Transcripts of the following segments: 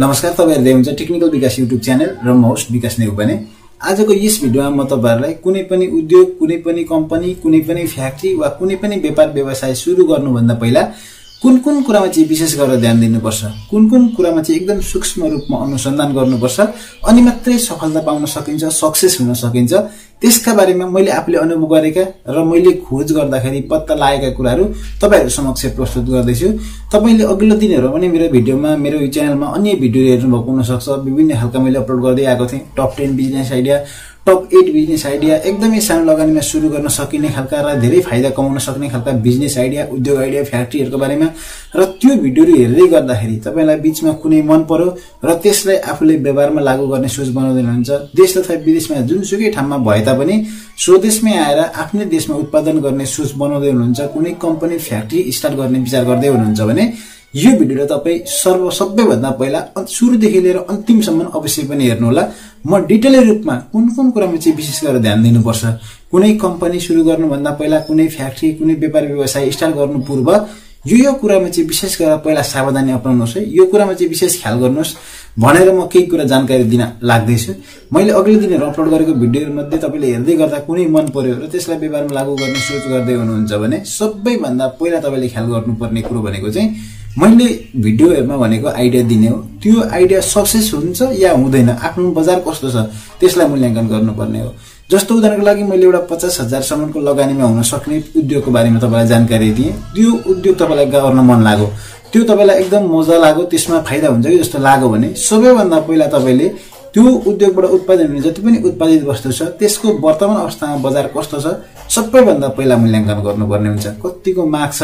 नमस्कार, तपाईहरु हुन्छ टेक्निकल विकास युट्युब च्यानल र म होस्ट विकास नेउपाने। आजको यस भिडियोमा म तपाईहरुलाई कुनै पनि उद्योग, कुनै पनि कम्पनी, कुनै पनि फ्याक्ट्री वा कुनै पनि व्यापार व्यवसाय सुरु गर्नु भन्दा पहिला कुन-कुन कुरामा चाहिँ विशेष गरेर ध्यान दिनुपर्छ, कुन-कुन कुरामा चाहिँ एकदम सूक्ष्म रूपमा अनुसन्धान गर्नुपर्छ अनि मात्रै सफलता पाउन सकिन्छ, सक्सेस हुन सकिन्छ, त्यसका बारेमा मैले आफूले अनुभव गरेका र मैले खोज गर्दाखेरि पत्ता लागेका कुराहरू तपाईहरु समक्ष प्रस्तुत गर्दै छु। तपाईले अघिल्लो दिनहरुमा पनि मेरो भिडियोमा, मेरो च्यानलमा अन्य भिडियो हेर्नु भएको हुन सक्छ। विभिन्न हल्का मैले अपलोड गर्दै आएको थिए। Top 10 business idea, top 8 business idea, एकदमै सानो लगानीमा सुरु गर्न सकिने खालका र धेरै फाइदा कमाउन सक्ने खालका बिजनेस आइडिया, उद्योग आइडिया, फ्याक्ट्रीहरुको बारेमा र त्यो भिडियोहरु हेर्दै गर्दाखेरि तपाईलाई बीचमा कुनै मन पर्यो र त्यसलाई आफूले व्यवहारमा लागू गर्ने सोच बनाउँदै हुनुहुन्छ, देश तथा विदेशमा जुनसुकै ठाउँमा भए तापनि स्वदेशमै आएर आफ्नो देशमा उत्पादन गर्ने सोच बनाउँदै हुनुहुन्छ, कुनै कम्पनी फ्याक्ट्री स्टार्ट गर्ने विचार गर्दै हुनुहुन्छ भने यो भिडियो तपाई सबैभन्दा पहिला सुरुदेखि लिएर अन्तिमसम्म अवश्य पनि हेर्नु होला। म डिटेल रूपमा कुन-कुन कुरामा चाहिँ विशेष गरेर ध्यान दिनुपर्छ, कुनै कम्पनी सुरु गर्नु भन्दा पहिला, कुनै फ्याक्ट्री, कुनै व्यापार व्यवसाय स्टार्ट गर्नु पूर्व यो कुरामा चाहिँ विशेष गरेर पहिला सावधानी अपनाउनुहोस्, यो कुरामा चाहिँ विशेष ख्याल गर्नुहोस् भनेर म केही कुरा जानकारी दिन लाग्दै छु। मैले अघिल्लो दिन अपलोड गरेको भिडियोहरु मध्ये तपाईले हेर्दै गर्दा कुनै मन पर्यो र त्यसलाई व्यवहारमा लागू गर्ने सोच गर्दै हुनुहुन्छ भने सबैभन्दा पहिला तपाईले ख्याल गर्नुपर्ने कुरा भनेको चाहिँ मैले भिडियो हेर्मा भनेको आइडिया दिने हो, त्यो आइडिया सक्सेस हुन्छ या हुँदैन, आफ्नो बजार कस्तो छ त्यसलाई मूल्याङ्कन गर्नुपर्ने हो। जस्तो उदाहरणको लागि मैले एउटा 50,000 सम्मको लगानीमा हुन सक्ने उद्योगको बारेमा तपाईलाई जानकारी दिए। त्यो उद्योग तपाईलाई गर्न मन लाग्यो, त्यो तपाईलाई एकदम मजा लाग्यो, त्यसमा फाइदा हुन्छ कि जस्तो लाग्यो भने सबैभन्दा पहिला तपाईले त्यो उद्योगबाट उत्पादन हुने जति पनि उत्पादित वस्तु छ त्यसको वर्तमान अवस्थामा बजार कस्तो छ सबैभन्दा पहिला मूल्याङ्कन गर्नुपर्ने हुन्छ। कतिको माग छ,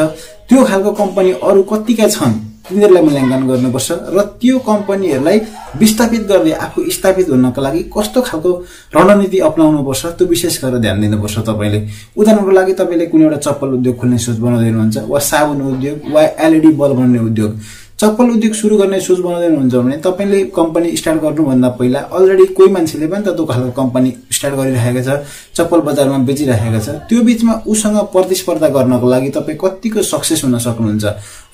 त्यो खालको कम्पनी अरु कतिका छन् तिनीहरुलाई मूल्याङ्कन गर्नुपर्छ र त्यो कम्पनीहरुलाई विस्थापित गर्दै आफू स्थापित हुनका लागि कस्तो खालको रणनीति अपनाउनुपर्छ त्यो विशेष गरेर ध्यान दिनुपर्छ तपाईले। उदाहरणको लागि तपाईले कुनै एउटा चप्पल उद्योग खोल्ने सोच बनाउँदै हुनुहुन्छ वा साबुन उद्योग वा एलईडी बल्ब भन्ने उद्योग, चप्पल उद्योग सुरु गर्ने सोच बनाउँदै हुनुहुन्छ भने तपाईले कम्पनी स्टार्ट गर्नु भन्दा पहिला अलरेडी कोही मान्छेले पनि त्यो खालको कम्पनी स्टार्ट गरिरहेको छ, चप्पल बजारमा बेचिरहेको छ, त्यो बीचमा उसँग प्रतिस्पर्धा गर्नको लागि तपाई कतिको सक्सेस हुन सक्नुहुन्छ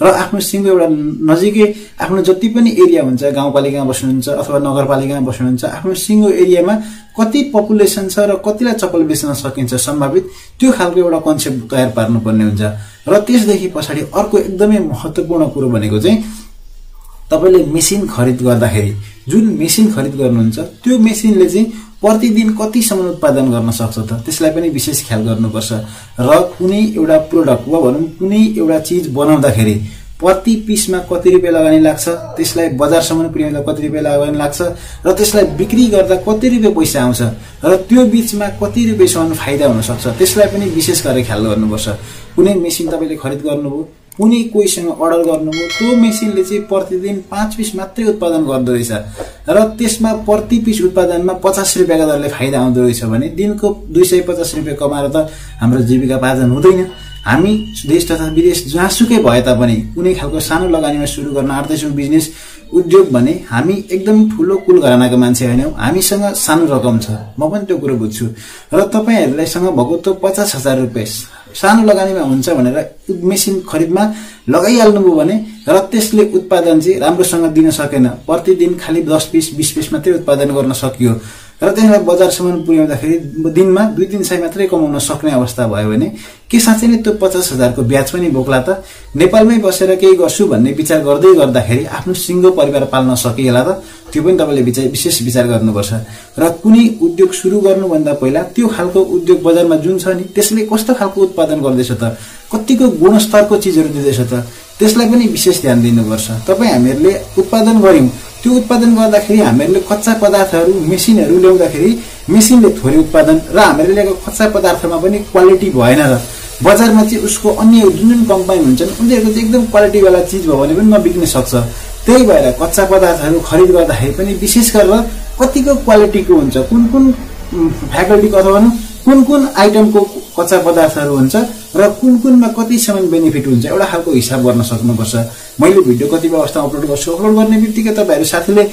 र आफ्नो सिंगो एउटा नजिकै आफ्नो जति पनि एरिया हुन्छ, गाउँपालिकामा बस्नुहुन्छ अथवा नगरपालिकामा बस्नुहुन्छ, आफ्नो सिंगो एरियामा कति पपुलेसन छ र कतिलाई चप्पल बेच्न सकिन्छ सम्भावित त्यो खालको एउटा कन्सेप्ट तयार पार्नु पर्ने हुन्छ। र त्यसदेखि पछाडी अर्को एकदमै महत्त्वपूर्ण कुरा भनेको चाहिँ तपाईले मेसिन खरिद गर्दाखेरि जुन मेसिन खरिद गर्नुहुन्छ त्यो मेसिनले चाहिँ प्रतिदिन कतिसम्म उत्पादन गर्न सक्छ त त्यसलाई पनि विशेष ख्याल गर्नुपर्छ। र कुनै एउटा प्रोडक्ट वा भनौं कुनै एउटा चीज बनाउँदाखेरि प्रति पीसमा कति रुपैयाँ लगानी लाग्छ, त्यसलाई बजारसम्म पुर्याउँदा कति रुपैयाँ लगानी लाग्छ र त्यसलाई बिक्री गर्दा कति रुपैयाँ पैसा आउँछ र त्यो बीचमा कति रुपैयाँसम्म फाइदा हुन सक्छ त्यसलाई पनि विशेष गरेर ख्याल गर्नुपर्छ। कुनै मेसिन तपाईले खरिद गर्नुभयो, कुनै कोहीसँग अर्डर गर्नुभयो, त्यो मेसिनले चाहिँ प्रतिदिन 5 पीस मात्रै उत्पादन गर्दै रहेछ र त्यसमा प्रति पीस उत्पादनमा 50 रुपैयाँको दरले फाइदा आउँदै रहेछ भने दिनको 250 रुपैयाँ कमाएर त हाम्रो जीविकोपार्जन हुँदैन। हामी देश तथा विदेश जहाँसुकै भए तापनि कुनै खालको सानो लगानीमा सुरु गर्न आँट्दैछौँ बिजनेस उद्योग भने हामी एकदम ठूलो कुल घरानाका मान्छे हैनौं, हामीसँग सानो रकम छ, म पनि त्यो कुरा बुझ्छु। र तपाईहरुलेसँग भएको त्यो 50,000 रुपैयाँ सानो लगानीमा हुन्छ भनेर मेसिन खरिदमा लगाइहाल्नुभयो भने र त्यसले उत्पादन चाहिँ राम्रोसँग दिन सकेन, प्रतिदिन खाली 10 पीस 20 पीस मात्रै उत्पादन गर्न सकियो र त्यसलाई बजारसम्म पुर्याउँदाखेरि दिनमा 2-300 मात्रै कमाउन सक्ने अवस्था भयो भने के साच्चै नै त्यो 50,000 को ब्याज पनि बोक्ला त, नेपालमै बसेर केही गर्छु भन्ने विचार गर्दै गर्दाखेरि आफ्नो सिंगो परिवार पाल्न सकिएला त, त्यो पनि तपाईले विशेष विचार गर्नुपर्छ। र कुनै उद्योग सुरु गर्नुभन्दा पहिला त्यो खालको उद्योग बजारमा जुन छ नि त्यसले कस्तो खालको उत्पादन गर्दैछ त, कतिको गुणस्तरको चीजहरु दिदैछ त त्यसलाई पनि विशेष ध्यान दिनुपर्छ। तपाई हामीहरुले उत्पादन गर्यौं, त्यो उत्पादन गर्दाखेरि हामीहरुले कच्चा पदार्थहरु मेसिनहरु ल्याउँदाखेरि मेसिनले थोरै उत्पादन र हामीहरुले ल्याएको कच्चा पदार्थमा पनि क्वालिटी भएन र बजारमा चाहिँ उसको अन्य जुन कम्पनी हुन्छन् उनीहरुको चाहिँ एकदम क्वालिटी वाला चीज भयो भने पनि नबिक्न सक्छ। त्यही भएर कच्चा पदार्थहरु खरिद गर्दाखेरि पनि विशेष गरेर कतिको क्वालिटीको हुन्छ, कुन कुन फ्याकल्टीको अथवा कुन कुन आइटमको कच्चा पदार्थहरु हुन्छ र कुन-कुनमा कतिसम्म बेनिफिट हुन्छ एउटा खालको हिसाब गर्न सक्नुपर्छ। मैले भिडियो कतिबेर अवस्थामा अपलोड गर्छु, अपलोड गर्ने बित्तिकै तपाईहरु साथीले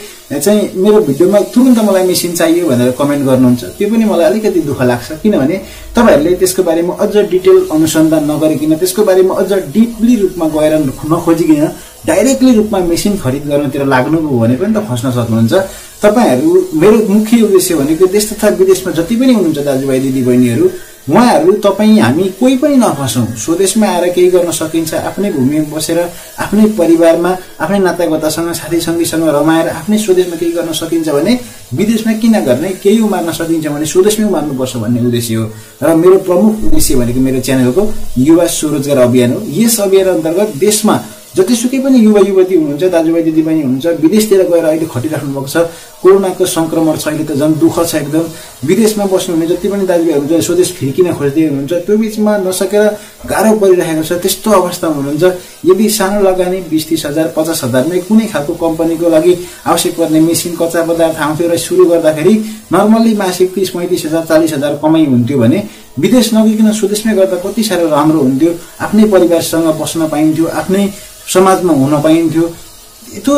चाहिँ मेरो भिडियोमा तुरुन्त मलाई मेसिन चाहियो भनेर कमेन्ट गर्नुहुन्छ, त्यो पनि मलाई अलिकति दुःख लाग्छ किनभने तपाईहरुले त्यसको बारेमा अझ डिटेल अनुसन्धान नगरिकिन, त्यसको बारेमा अझ डीपली रूपमा गएर नखोजिकिन डाइरेक्टली रुपमा मेसिन खरिद गर्नतिर लाग्नुभयो भने पनि त फस्न सक्नुहुन्छ। तपाईहरु मेरो मुख्य उद्देश्य भनेको देश तथा विदेशमा जति पनि हुनुहुन्छ दाजुभाइ दिदीबहिनीहरु उहाँहरु तपाई हामी कोही पनि नफसौं, स्वदेशमा आएर केही गर्न सकिन्छ, आफ्नै भूमिमा बसेर आफ्नै परिवारमा आफ्नै नातागोतासँग साथी संगीसँग रमाएर आफ्नै स्वदेशमा केही गर्न सकिन्छ भने विदेशमा किन गर्ने, केही उमार्न सकिन्छ भने स्वदेशमै उमार्नु पर्छ भन्ने उद्देश्य हो। र मेरो प्रमुख उद्देश्य भनेको मेरो च्यानलको युवा स्वरोजगार अभियान हो। यस अभियान अन्तर्गत देशमा जतिसुकै पनि युवा युवती हुनुहुन्छ दाजुभाइ दिदीबहिनी हुनुहुन्छ विदेशतिर गएर अहिले खटिराख्नु भएको छ, कोरोनाको संक्रमण छ, अहिले त जन दुःख छ एकदम। विदेशमा बस्नुहुने जति पनि दाजुभाइ हुनुहुन्छ स्वदेश फिर्किन खोज्दै हुनुहुन्छ, त्यो बीचमा नसकेर गाह्रो परिरहेको छ, त्यस्तो अवस्थामा हुनुहुन्छ। यदि सानो लगानी 20-30 हजार 50 हजारमै कुनै खालको कम्पनीको लागि आवश्यक पर्ने मेसिन कच्चा पदार्थ आउँथ्यो र सुरु गर्दाखेरि नर्मल्ली मासिक 30-35 हजार 40 हजार कमाइ हुन्थ्यो भने विदेश नगइकन स्वदेशमै गर्दा कति साह्रो राम्रो हुन्थ्यो, आफ्नै परिवारसँग बस्न पाइन्थ्यो, आफ्नै समाजमा हुन पाइन्थ्यो। त्यो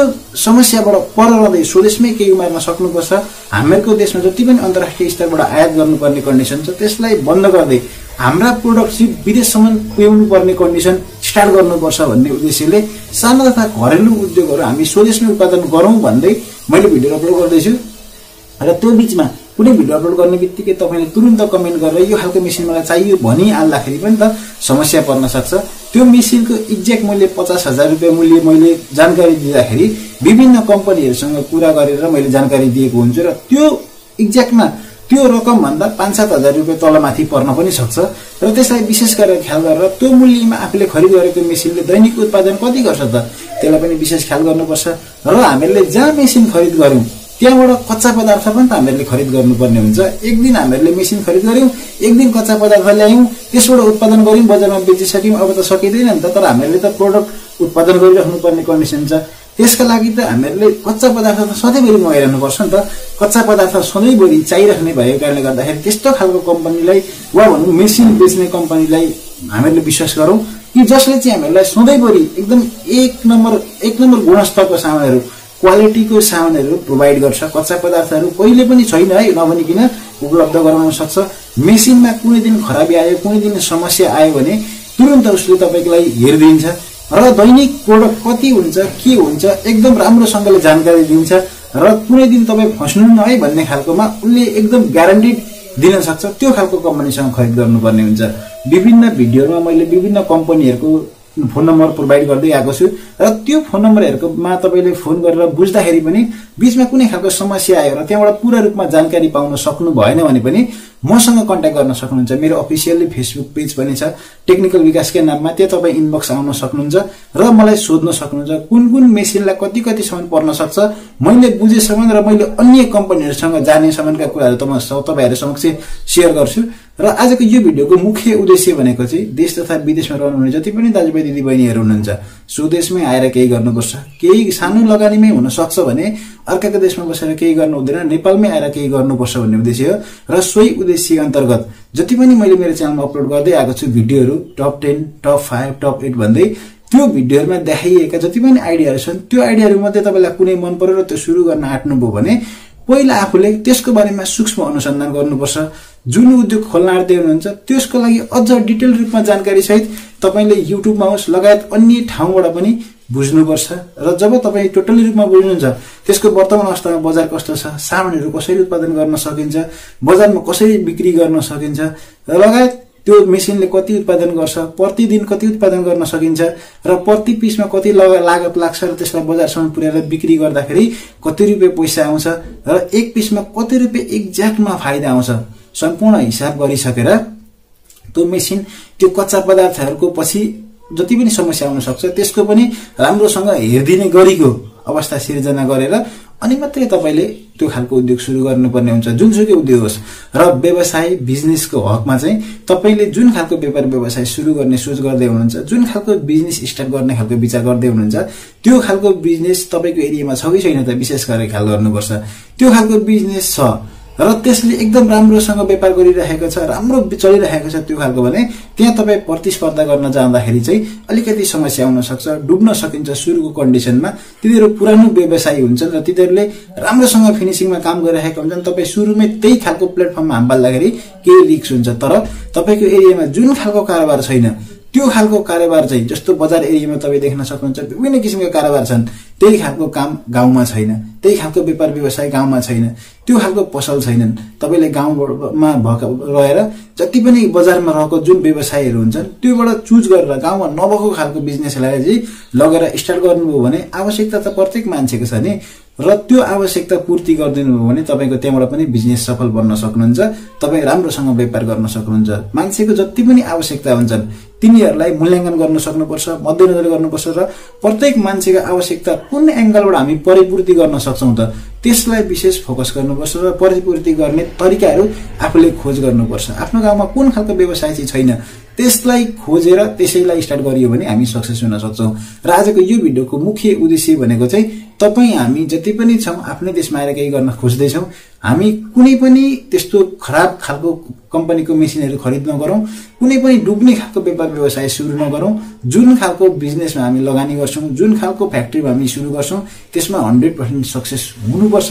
समस्याबाट पर रहँदै स्वदेशमै केही उमार्न सक्नुपर्छ। हामीहरूको देशमा जति पनि अन्तर्राष्ट्रिय स्तरबाट आयात गर्नुपर्ने कन्डिसन छ त्यसलाई बन्द गर्दै हाम्रा प्रोडक्ट विदेशसम्म पुर्याउनु पर्ने कन्डिसन स्टार्ट गर्नुपर्छ भन्ने उद्देश्यले साना तथा घरेलु उद्योगहरू हामी स्वदेशमै उत्पादन गरौँ भन्दै मैले भिडियो अपलोड गर्दैछु। र त्यो बीचमा कुनै भिडियो अपलोड गर्ने बित्तिकै तपाईले तुरुन्त कमेन्ट गरेर यो खालको मेसिन मलाई चाहियो भनिहाल्दाखेरि पनि त समस्या पर्न सक्छ। त्यो मेसिनको एक्ज्याक्ट मूल्य 50 हजार रुपैयाँ मूल्य मैले जानकारी दिँदाखेरि विभिन्न कम्पनीहरूसँग कुरा गरेर मैले जानकारी दिएको हुन्छु र त्यो एक्ज्याक्टमा त्यो रकम भन्दा 5-7 हजार रुपैयाँ तलमाथि पर्न पनि सक्छ। र त्यसलाई विशेष गरेर ख्याल गरेर त्यो मूल्यमा आफूले खरिद गरेको मेसिनले दैनिक उत्पादन कति गर्छ त त्यसलाई पनि विशेष ख्याल गर्नुपर्छ। र हामीले जहाँ मेसिन खरिद गर्यौं त्यहाँबाट कच्चा पदार्थ पनि त हामीले खरिद गर्नुपर्ने हुन्छ। एक दिन हामीले मेसिन खरिद गर्यौं, एक दिन कच्चा पदार्थ ल्यायौं, त्यसबाट उत्पादन गर्यौं, बजारमा बेचिसक्यौं, अब त सकिदैन नि त। तर हामीले त प्रोडक्ट उत्पादन गरिराख्नु पर्ने कन्डिसन छ। त्यसका लागि त हामीले कच्चा पदार्थ त सधैँभरि मगाइरहनु पर्छ नि त। कच्चा पदार्थ सधैँभरि चाहिराख्ने भएको कारणले गर्दाखेरि त्यस्तो खालको कम्पनीलाई वा भनौँ मेसिन बेच्ने कम्पनीलाई हामीले विश्वास गरौँ कि जसले चाहिँ हामीलाई सधैँभरि एकदम एक नम्बर गुणस्तरको सामानहरू क्वालिटीको सामानहरू प्रोभाइड गर्छ। कच्चा पदार्थहरू कहिले पनि छैन है नभनिकन उपलब्ध गराउन सक्छ। मेसिनमा कुनै दिन खराबी आयो, कुनै दिन समस्या आयो भने तुरुन्त उसले तपाईलाई हेरिदिन्छ र दैनिक प्रोडक्ट कति हुन्छ के हुन्छ एकदम राम्रोसँगले जानकारी दिन्छ र कुनै दिन तपाई फस्नु न है भन्ने खालकोमा उनले एकदम ग्यारेन्टी दिन सक्छ। त्यो खालको कम्पनीसँग खरिद गर्नुपर्ने हुन्छ। विभिन्न भिडियोमा मैले विभिन्न कम्पनीहरूको फोन नम्बर प्रोभाइड गर्दै आएको छु र त्यो फोन नम्बरहरुमा तपाईले फोन गरेर बुझ्दाखेरि पनि बीचमा कुनै खालको समस्या आयो र त्यहाँबाट पूर्ण रूपमा जानकारी पाउन सक्नु भएन भने पनि मसँग कन्ट्याक्ट गर्न सक्नुहुन्छ। मेरो अफिसियली फेसबुक पेज पनि छ टेक्निकल विकासकै नाममा, त्यहाँ तपाई इनबक्स आउन सक्नुहुन्छ र मलाई सोध्न सक्नुहुन्छ कुन मेसिनलाई कति सम्म पर्न सक्छ, मैले बुझेसम्म र मैले अन्य कम्पनीहरुसँग जाने सम्मका कुराहरु तपाईहरु समक्ष शेयर गर्छु। र आजको यो भिडियोको मुख्य उद्देश्य भनेको चाहिँ देश तथा विदेशमा रहनुहुने जति पनि दाजुभाइ दिदीबहिनीहरु हुनुहुन्छ स्वदेशमै आएर केही गर्नुपर्छ। केही सानो लगानीमै हुन सक्छ भने अर्काको देशमा बसेर केही गर्नु हुँदैन, नेपालमै आएर केही गर्नुपर्छ भन्ने उद्देश्य हो। र सोही उद्देश्य अन्तर्गत जति पनि मैले मेरो च्यानलमा अपलोड गर्दै आएको छु भिडियोहरु टप 10 टप 5 टप 8 भन्दै त्यो भिडियोहरुमा देखाइएका जति पनि आइडियाहरु छन् त्यो आइडियाहरु मध्ये तपाईलाई कुनै मन पर्यो र त्यो सुरु गर्न आँट्नुभयो भने पहिला आफूले त्यसको बारेमा सूक्ष्म अनुसन्धान गर्नुपर्छ। जुन उद्योग खोल्न आँट्दै हुनुहुन्छ त्यसको लागि अझ डिटेल रूपमा जानकारी सहित तपाईले युट्युबमा होस् लगायत अन्य ठाउँबाट पनि बुझ्नुपर्छ। र जब तपाई टोटली रूपमा बुझ्नुहुन्छ त्यसको वर्तमान अवस्थामा बजार कस्तो छ, सामानहरू कसरी उत्पादन गर्न सकिन्छ, बजारमा कसरी बिक्री गर्न सकिन्छ, लगायत त्यो मेसिनले कति उत्पादन गर्छ, प्रतिदिन कति उत्पादन गर्न सकिन्छ र प्रति पीसमा कति लागत लाग्छ र त्यसलाई बजारसम्म पुर्याएर बिक्री गर्दाखेरि कति रुपैयाँ पैसा आउँछ र एक पीसमा कति रुपैयाँ एक्ज्याक्टमा फाइदा आउँछ सम्पूर्ण हिसाब गरिसकेर त्यो मेसिन त्यो कच्चा पदार्थहरूको पछि जति पनि समस्या आउन सक्छ त्यसको पनि राम्रोसँग हेरिदिने गरेको अवस्था सिर्जना गरेर अनि मात्रै तपाईले त्यो खालको उद्योग सुरु गर्नुपर्ने हुन्छ। जुनसुकै उद्योग होस् र व्यवसाय बिजनेसको हकमा चाहिँ तपाईले जुन खालको व्यापार व्यवसाय सुरु गर्ने सोच गर्दै हुनुहुन्छ, जुन खालको बिजनेस स्टार्ट गर्ने खालको विचार गर्दै हुनुहुन्छ त्यो खालको बिजनेस तपाईको एरियामा छ कि छैन त विशेष गरेर ख्याल गर्नुपर्छ। त्यो खालको बिजनेस छ र त्यसले एकदम राम्रोसँग व्यापार गरिरहेको छ, राम्रो चलिरहेको छ त्यो खालको भने त्यहाँ तपाई प्रतिस्पर्धा गर्न जाँदाखेरि चाहिँ अलिकति समस्या आउन सक्छ, डुब्न सकिन्छ। सुरुको कन्डिसनमा तिनीहरू पुरानो व्यवसायी हुन्छन् र तिनीहरूले राम्रोसँग फिनिसिङमा काम गरिरहेका हुन्छन्। तपाई सुरुमै त्यही खालको प्लेटफर्ममा हाम्बाल्दाखेरि केही रिस्क हुन्छ। तर तपाईको एरियामा जुन खालको कारोबार छैन त्यो खालको कारोबार चाहिँ जस्तो बजार एरियामा तपाई देख्न सक्नुहुन्छ विभिन्न किसिमका कारोबार छन् त्यही खालको काम गाउँमा छैन त्यही खालको व्यापार व्यवसाय गाउँमा छैन त्यो खालको पसल छैनन् तपाईले गाउँमा रहेर जति पनि बजारमा रहेको जुन व्यवसायहरू हुन्छन् त्योबाट चुज गरेर गाउँमा नभएको खालको बिजनेसलाई चाहिँ लगेर स्टार्ट गर्नुभयो भने आवश्यकता त प्रत्येक मान्छेको छ नि र त्यो आवश्यकता पूर्ति गर्दिनु हो भने तपाईको त्यहाँबाट पनि बिजनेस सफल बन्न सक्नुहुन्छ तपाई राम्रोसँग व्यापार गर्न सक्नुहुन्छ मान्छेको जति पनि आवश्यकता हुन्छन् तिनीहरुलाई मूल्याङ्कन गर्न सक्नुपर्छ मध्यनजर गर्नुपर्छ र प्रत्येक मान्छेको आवश्यकता कुन एंगलबाट हामी परिपूर्ति गर्न सक्छौं त त्यसलाई विशेष फोकस गर्नुपर्छ र परिपूर्ति गर्ने तरिकाहरु आफूले खोज गर्नुपर्छ आफ्नो गाउँमा कुन खालको व्यवसाय छैन त्यसलाई खोजेर त्यसैलाई स्टार्ट गरियो भने हामी सक्सेस हुन सक्छौं र आजको यो भिडियोको मुख्य उद्देश्य भनेको चाहिँ तपाई हामी जति पनि छौं आफ्नो देशमा आएर केही गर्न खोज्दै छौं हामी कुनै पनि त्यस्तो खराब खालको कम्पनीको मेसिनहरु खरिद नगरौं कुनै पनि डुब्ने खालको व्यापार व्यवसाय सुरु नगरौं जुन खालको बिजनेसमा हामी लगानी गर्छौं जुन खालको फ्याक्ट्रीमा हामी सुरु गर्छौं त्यसमा 100% सक्सेस हुनुपर्छ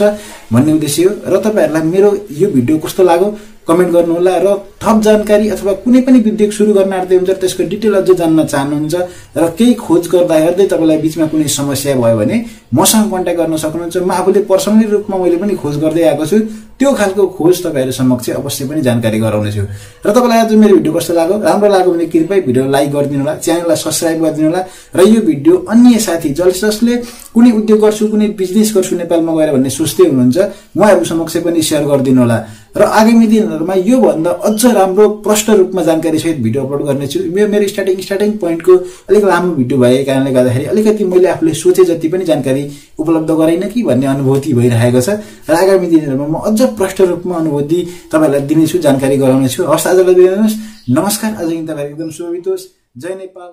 भन्ने उद्देश्य हो र तपाईहरुलाई मेरो यो भिडियो कस्तो लाग्यो कमेन्ट गर्नुहोला र थप जानकारी अथवा कुनै पनि उद्योग सुरु गर्न आँट्दै हुन्छ त्यसको डिटेल अझ जान्न चाहनुहुन्छ र केही खोज गर्दा हेर्दै तपाईलाई बीचमा कुनै समस्या भयो भने मसँग कन्टेक्ट गर्न सक्नुहुन्छ म आफूले पर्सनली रूपमा मैले पनि खोज गर्दै आएको छु त्यो खालको खोज तपाईहरु समक्ष अवश्य पनि जानकारी गराउनेछु र तपाईलाई आज मेरो भिडियो कस्तो लाग्यो राम्रो लाग्यो भने कृपया भिडियो लाइक गरिदिनु होला च्यानललाई सब्स्क्राइब गरिदिनु होला र यो भिडियो अन्य साथी जसले कुनै उद्योग गर्छु कुनै बिजनेस गर्छु नेपालमा गएर भन्ने सोच्दै हुनुहुन्छ उहाँहरु समक्ष पनि शेयर गरिदिनु होला र आगामी दिनहरुमा यो भन्दा अझ राम्रो प्रष्ट रूपमा जानकारी सहित भिडियो अपलोड गर्नेछु मेरो स्टार्टिङ प्वाइन्टको अलिक लामो भिडियो भएको कारणले गर्दाखेरि अलिकति मैले आफूले सोचे जति पनि जानकारी उपलब्ध गराइन कि भन्ने अनुभूति भइरहेको छ र आगामी दिनहरुमा म अझ प्रष्ट रूपमा अनुभूति तपाईलाई दिनेछु जानकारी गराउनेछु हस् आजलाई बिदा दिनुहोस् नमस्कार अझै तपाईहरु एकदम शुभ बितोस् जय नेपाल।